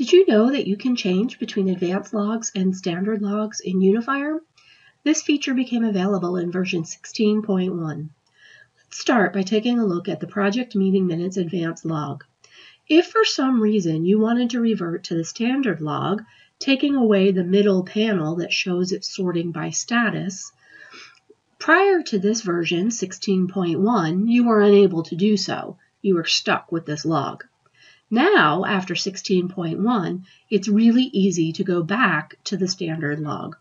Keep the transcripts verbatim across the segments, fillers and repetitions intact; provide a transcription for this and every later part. Did you know that you can change between advanced logs and standard logs in Unifier? This feature became available in version sixteen point one. Let's start by taking a look at the project meeting minutes advanced log. If for some reason you wanted to revert to the standard log, taking away the middle panel that shows it sorting by status, prior to this version sixteen point one, you were unable to do so. You were stuck with this log. Now, after sixteen point one, it's really easy to go back to the standard log.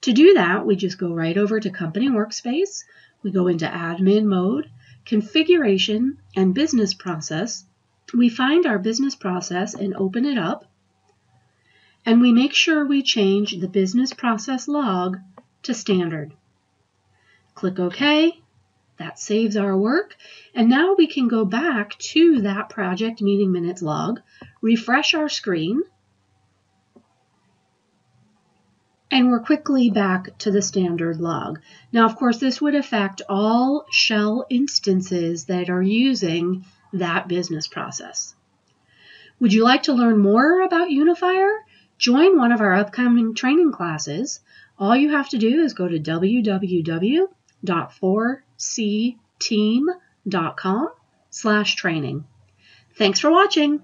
To do that, we just go right over to Company Workspace, we go into Admin Mode, Configuration, and Business Process. We find our business process and open it up, and we make sure we change the business process log to standard. Click OK. That saves our work, and now we can go back to that project meeting minutes log, refresh our screen, and we're quickly back to the standard log. Now, of course, this would affect all shell instances that are using that business process. Would you like to learn more about Unifier? Join one of our upcoming training classes. All you have to do is go to w w w dot four c team dot com slash training. Thanks for watching.